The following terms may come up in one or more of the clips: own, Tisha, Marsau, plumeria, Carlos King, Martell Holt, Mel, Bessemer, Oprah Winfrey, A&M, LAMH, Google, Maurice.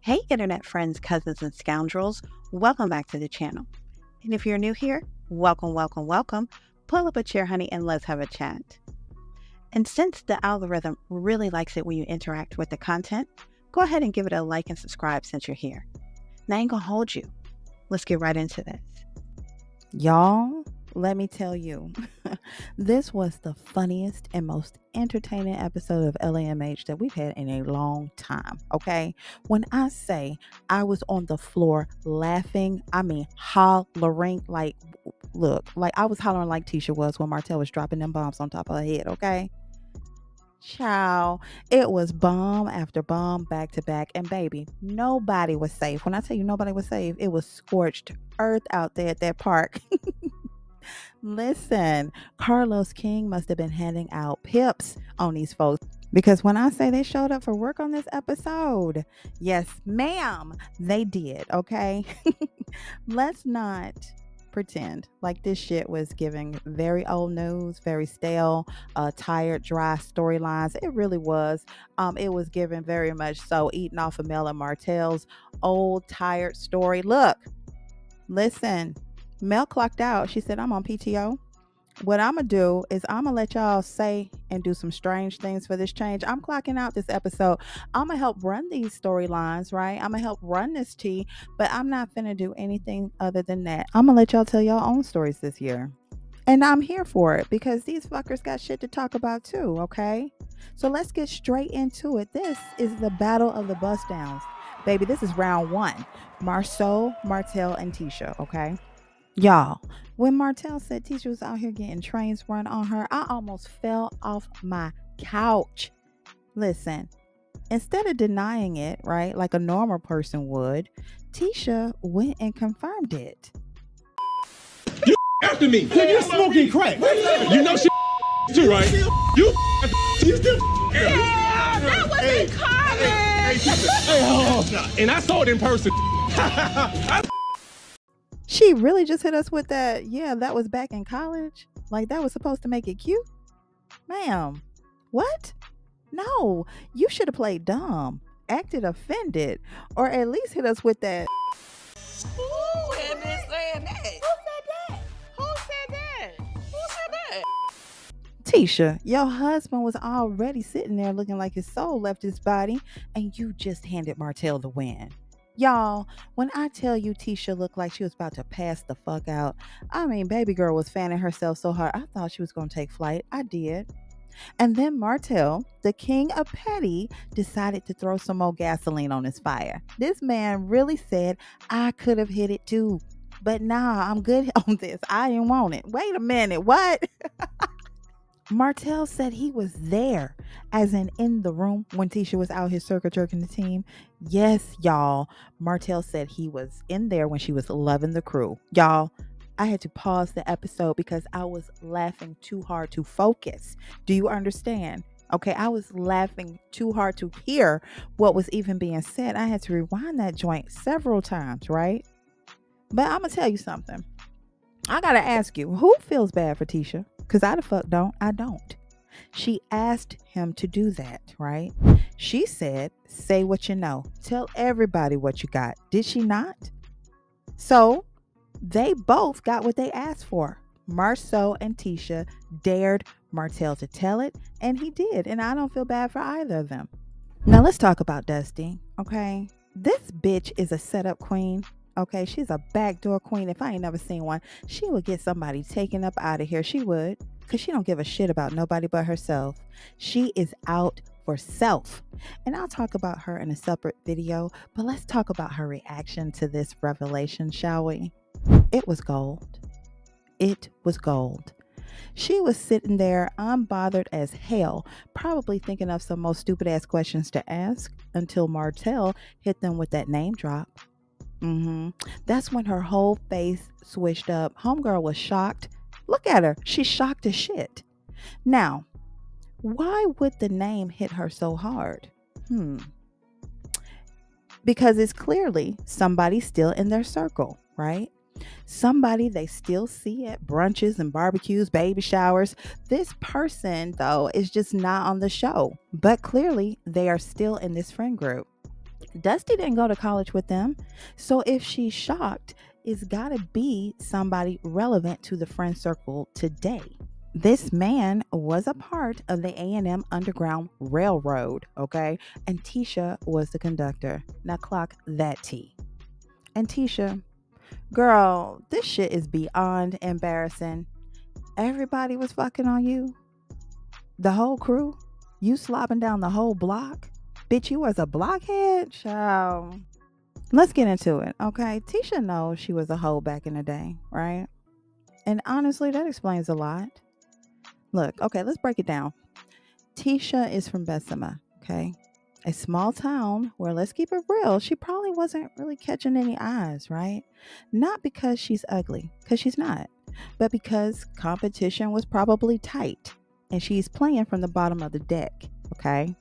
Hey, internet friends, cousins, and scoundrels. Welcome back to the channel. And if you're new here, welcome, welcome, welcome. Pull up a chair, honey, and let's have a chat. And since the algorithm really likes it when you interact with the content, go ahead and give it a like and subscribe since you're here. Now, I ain't gonna hold you. Let's get right into this. Y'all, let me tell you, this was the funniest and most entertaining episode of LAMH that we've had in a long time, okay? When I say I was on the floor laughing, I mean hollering, like, look, like I was hollering like Tisha was when Martell was dropping them bombs on top of her head, okay? Child, it was bomb after bomb, back to back, and baby, nobody was safe. When I tell you nobody was safe, it was scorched earth out there at that park. Listen, Carlos King must have been handing out pips on these folks, because when I say they showed up for work on this episode, yes ma'am, they did, okay? Let's not pretend like this shit was giving very old news, very stale, tired, dry storylines. It really was. It was giving very much so eating off of Mel and Martell's old tired story. Look, listen, Mel clocked out. She said, I'm on PTO. What I'm gonna do is I'm gonna let y'all say and do some strange things for this change. I'm clocking out this episode. I'm gonna help run these storylines, right? I'm gonna help run this tea, but I'm not gonna do anything other than that. I'm gonna let y'all tell y'all own stories this year. And I'm here for it, because these fuckers got shit to talk about too, okay? So let's get straight into it. This is the battle of the bust downs. Baby, this is round one. Marsau, Martell, and Tisha, okay? Y'all, when Martell said Tisha was out here getting trains run on her, I almost fell off my couch. Listen, instead of denying it, right, like a normal person would, Tisha went and confirmed it. You after me. When you're smoking crack. You know she too, right? You that wasn't common. And I saw it in person. She really just hit us with that, yeah, that was back in college. Like, that was supposed to make it cute? Ma'am, what? No, you should have played dumb, acted offended, or at least hit us with that. Who had been saying that? Who said that? Who said that? Who said that? Tisha, your husband was already sitting there looking like his soul left his body, and you just handed Martell the win. Y'all, when I tell you Tisha looked like she was about to pass the fuck out, I mean, baby girl was fanning herself so hard, I thought she was going to take flight. I did. And then Martell, the king of petty, decided to throw some more gasoline on his fire. This man really said, I could have hit it too, but nah, I'm good on this. I didn't want it. Wait a minute. What? Martell said he was there, as in the room, when Tisha was out his circle jerking the team. Yes, y'all, Martell said he was in there when she was loving the crew. Y'all, I had to pause the episode because I was laughing too hard to focus. Do you understand? Okay, I was laughing too hard to hear what was even being said. I had to rewind that joint several times, right? But I'm gonna tell you something. I gotta ask you, who feels bad for Tisha? Because I the fuck don't. I don't. She asked him to do that, right? She said, say what you know. Tell everybody what you got. Did she not? So they both got what they asked for. Marsau and Tisha dared Martell to tell it, and he did. And I don't feel bad for either of them. Now let's talk about Dusty, okay? This bitch is a setup queen. Okay, she's a backdoor queen. If I ain't never seen one, she would get somebody taken up out of here. She would, because she don't give a shit about nobody but herself. She is out for self. And I'll talk about her in a separate video, but let's talk about her reaction to this revelation, shall we? It was gold. It was gold. She was sitting there unbothered as hell, probably thinking of some most stupid ass questions to ask, until Martell hit them with that name drop. That's when her whole face switched up. Homegirl was shocked. Look at her. She's shocked as shit. Now, why would the name hit her so hard? Because it's clearly somebody still in their circle, right? Somebody they still see at brunches and barbecues, baby showers. This person, though, is just not on the show, but clearly they are still in this friend group. Dusty didn't go to college with them. So if she's shocked, it's got to be somebody relevant to the friend circle today. This man was a part of the A&M Underground Railroad, okay? And Tisha was the conductor. Now clock that T. And Tisha, girl, this shit is beyond embarrassing. Everybody was fucking on you. The whole crew. You slobbing down the whole block. Bitch, you was a blockhead, child. Let's get into it, okay? Tisha knows she was a hoe back in the day, right? And honestly, that explains a lot. Look, okay, let's break it down. Tisha is from Bessemer, okay? A small town where, let's keep it real, she probably wasn't really catching any eyes, right? Not because she's ugly, because she's not, but because competition was probably tight and she's playing from the bottom of the deck, okay?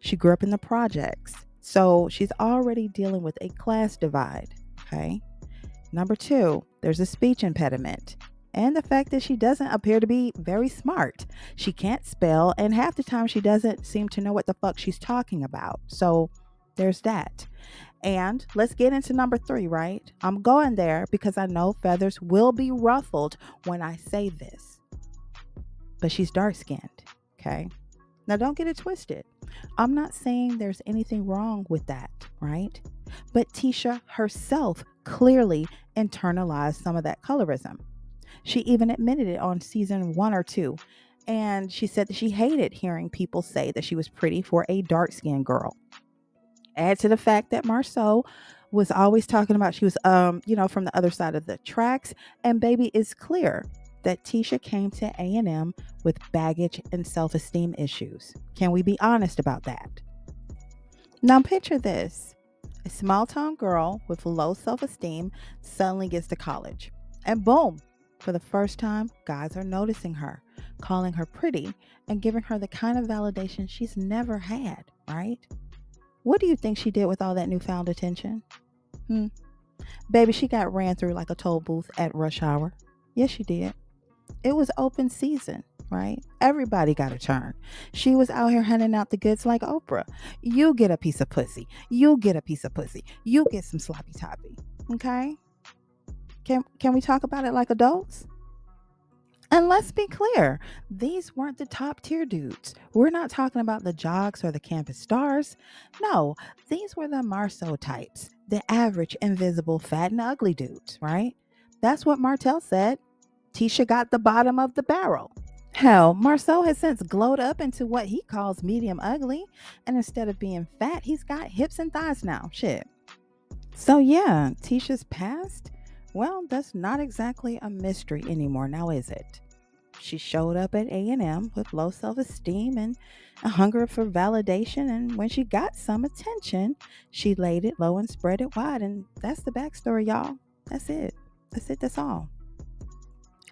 She grew up in the projects, so she's already dealing with a class divide, okay? Number two, there's a speech impediment. And the fact that she doesn't appear to be very smart. She can't spell, and half the time she doesn't seem to know what the fuck she's talking about. So there's that. And let's get into number three, right? I'm going there because I know feathers will be ruffled when I say this. But she's dark-skinned, okay? Now don't get it twisted. I'm not saying there's anything wrong with that, right? But Tisha herself clearly internalized some of that colorism. She even admitted it on season 1 or 2. And she said that she hated hearing people say that she was pretty for a dark-skinned girl. Add to the fact that Marsau was always talking about she was, from the other side of the tracks. And baby, it's clear that Tisha came to A&M with baggage and self-esteem issues. Can we be honest about that? Now picture this. A small-town girl with low self-esteem suddenly gets to college. And boom. For the first time, guys are noticing her, calling her pretty, and giving her the kind of validation she's never had, right? What do you think she did with all that newfound attention? Baby, she got ran through like a toll booth at rush hour. Yes, she did. It was open season, right? Everybody got a turn. She was out here handing out the goods like Oprah. You get a piece of pussy. You get a piece of pussy. You get some sloppy toppy, okay? Can we talk about it like adults? And let's be clear, these weren't the top tier dudes. We're not talking about the jocks or the campus stars. No, these were the Marsau types, the average, invisible, fat and ugly dudes, right? That's what Martell said. Tisha got the bottom of the barrel. Hell, Marsau has since glowed up into what he calls medium ugly. And instead of being fat, he's got hips and thighs now. Shit. So yeah, Tisha's past? Well, that's not exactly a mystery anymore, now is it? She showed up at A&M with low self-esteem and a hunger for validation, and when she got some attention, she laid it low and spread it wide, and that's the backstory, y'all. That's it. That's it. That's all.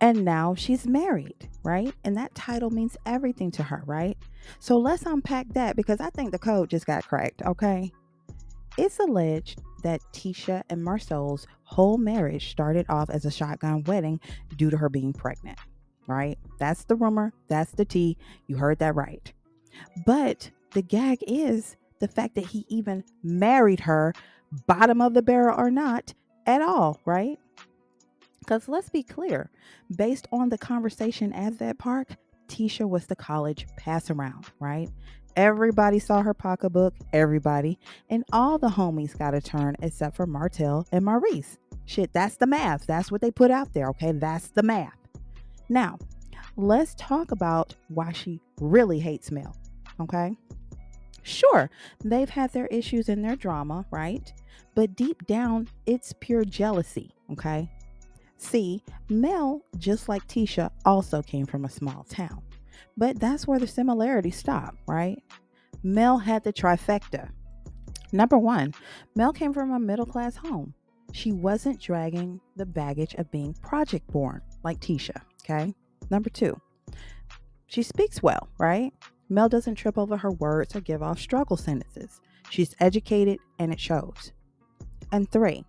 And now she's married, right? And that title means everything to her, right? So let's unpack that because I think the code just got cracked, okay? It's alleged that Tisha and Marsau's whole marriage started off as a shotgun wedding due to her being pregnant, right? That's the rumor. That's the tea. You heard that right. But the gag is the fact that he even married her, bottom of the barrel or not, at all, right? Because let's be clear, based on the conversation at that park, Tisha was the college pass around, right? Everybody saw her pocketbook, everybody, and all the homies got a turn except for Martell and Maurice. Shit, that's the math. That's what they put out there, okay? That's the math. Now, let's talk about why she really hates Mel, okay? Sure, they've had their issues and their drama, right? But deep down, it's pure jealousy, okay? See, Mel, just like Tisha, also came from a small town. But that's where the similarities stop, right? Mel had the trifecta. Number one, Mel came from a middle-class home. She wasn't dragging the baggage of being project-born like Tisha, okay? Number two, she speaks well, right? Mel doesn't trip over her words or give off struggle sentences. She's educated and it shows. And three,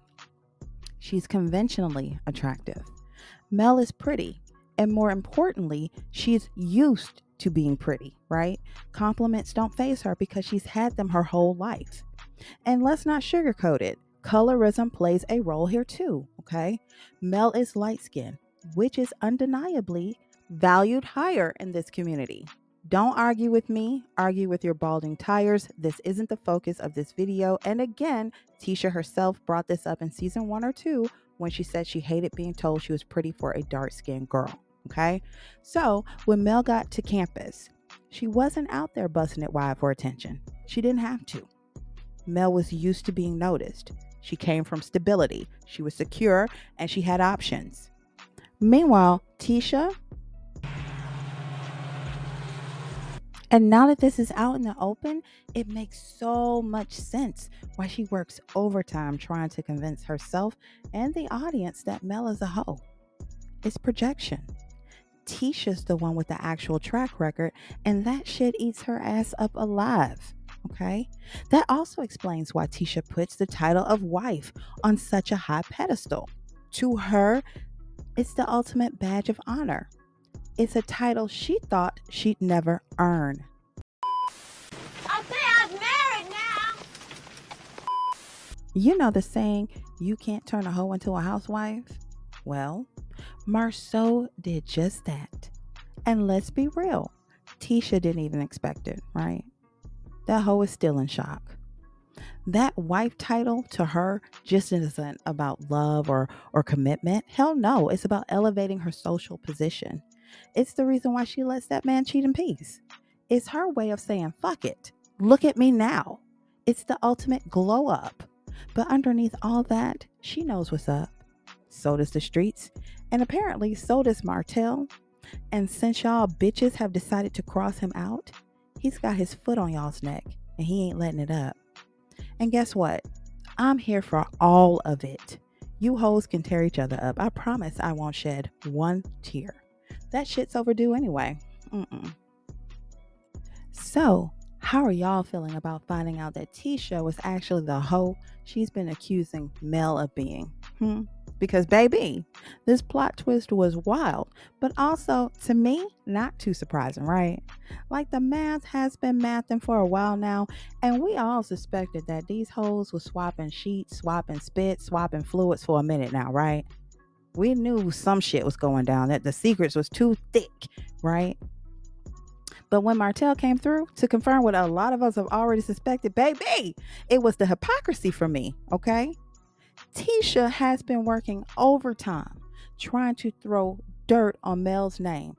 she's conventionally attractive. Mel is pretty. And more importantly, she's used to being pretty, right? Compliments don't faze her because she's had them her whole life. And let's not sugarcoat it. Colorism plays a role here too, okay? Mel is light-skinned, which is undeniably valued higher in this community. Don't argue with me, argue with your balding tires. This isn't the focus of this video. And again, Tisha herself brought this up in season 1 or 2 when she said she hated being told she was pretty for a dark-skinned girl, okay? So when Mel got to campus, she wasn't out there busting it wide for attention. She didn't have to. Mel was used to being noticed. She came from stability. She was secure and she had options. Meanwhile, Tisha, and now that this is out in the open, it makes so much sense why she works overtime trying to convince herself and the audience that Mel is a hoe. It's projection. Tisha's the one with the actual track record, and that shit eats her ass up alive. Okay, that also explains why Tisha puts the title of wife on such a high pedestal. To her, it's the ultimate badge of honor. It's a title she thought she'd never earn. I say I'm married now. You know the saying, you can't turn a hoe into a housewife? Well, Marsau did just that. And let's be real, Tisha didn't even expect it, right? That hoe is still in shock. That wife title to her just isn't about love or commitment. Hell no, it's about elevating her social position. It's the reason why she lets that man cheat in peace. It's her way of saying, fuck it, look at me now. It's the ultimate glow up. But underneath all that, she knows what's up. So does the streets. And apparently so does Martell. And since y'all bitches have decided to cross him out, he's got his foot on y'all's neck and he ain't letting it up. And guess what? I'm here for all of it. You hoes can tear each other up. I promise I won't shed one tear. That shit's overdue anyway. So how are y'all feeling about finding out that Tisha was actually the hoe she's been accusing Mel of being? Because baby, this plot twist was wild, but also to me, not too surprising, right? Like the math has been mathing for a while now, and we all suspected that these hoes were swapping sheets, swapping spit, swapping fluids for a minute now, right? We knew some shit was going down, that the secrets was too thick, right? But when Martell came through to confirm what a lot of us have already suspected, baby, it was the hypocrisy for me, okay? Tisha has been working overtime trying to throw dirt on Mel's name.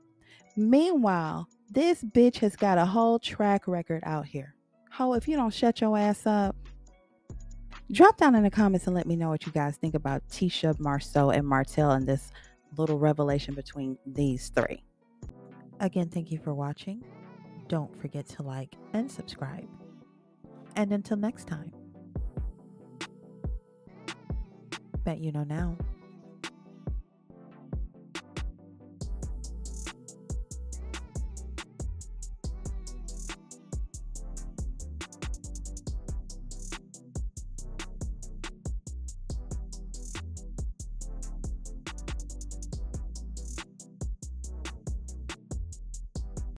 Meanwhile, this bitch has got a whole track record out here. Ho, if you don't shut your ass up. Drop down in the comments and let me know what you guys think about Tisha, Marsau, and Martell and this little revelation between these three. Again, thank you for watching. Don't forget to like and subscribe. And until next time. Bet you know now.